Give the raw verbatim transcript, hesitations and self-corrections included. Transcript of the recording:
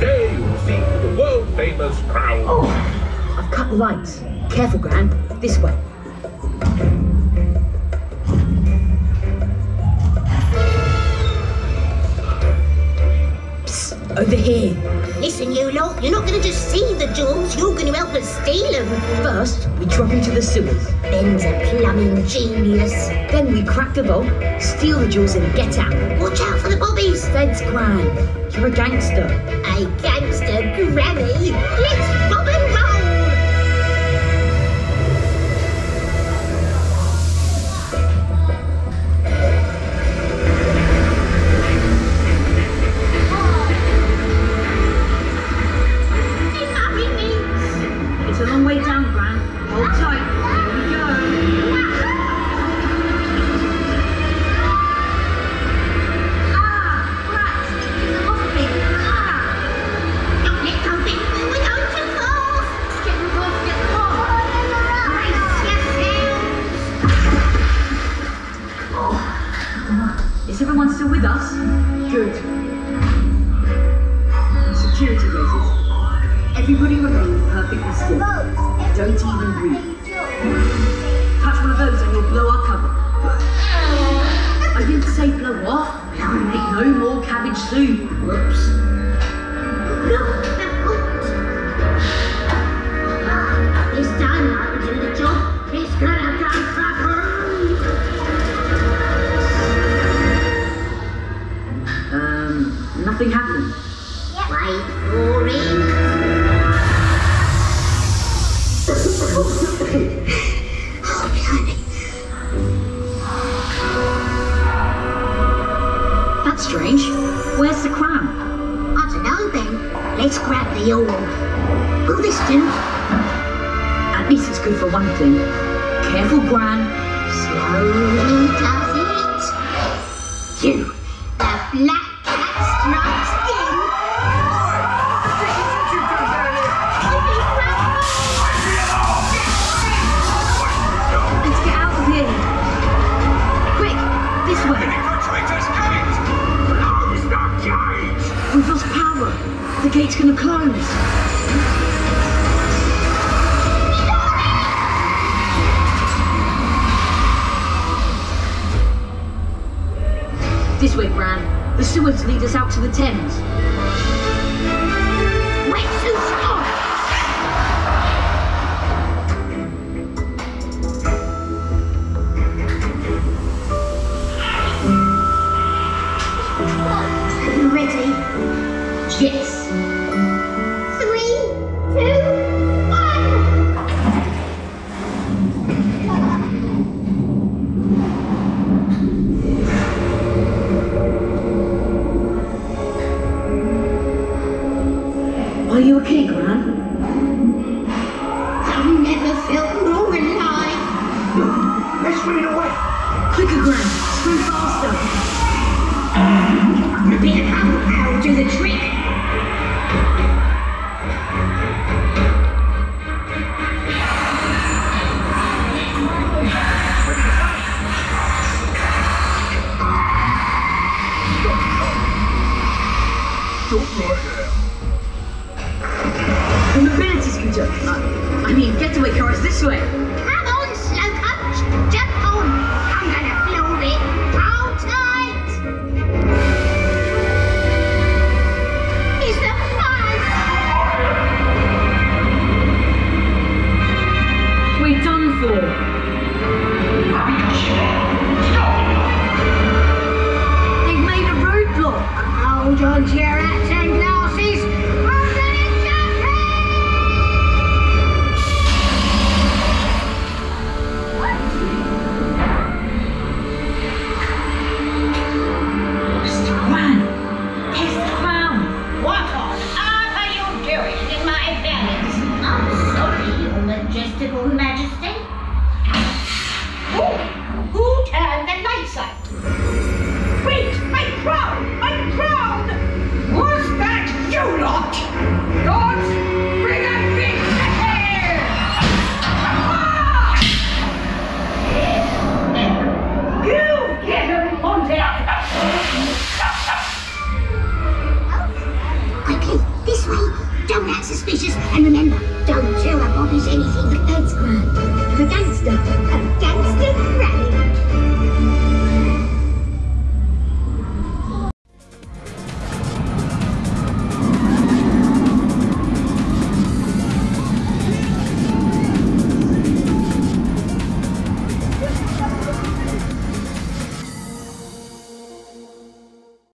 Today you will see the world-famous crown. Oh, I've cut the lights. Careful, Gran. This way. Psst, over here. Listen, you lot, you're not going to just see the jewels, you're going to help us steal them. First, we drop into the sewers. Ben's a plumbing genius. Then we crack the vault, steal the jewels and get out. Watch out for the bobbies. That's grand. You're a gangster. A gangster, Granny? Let's rob and that suspicious. And remember, don't tell a bobbish anything but that's grand. The gangster, a gangster friend.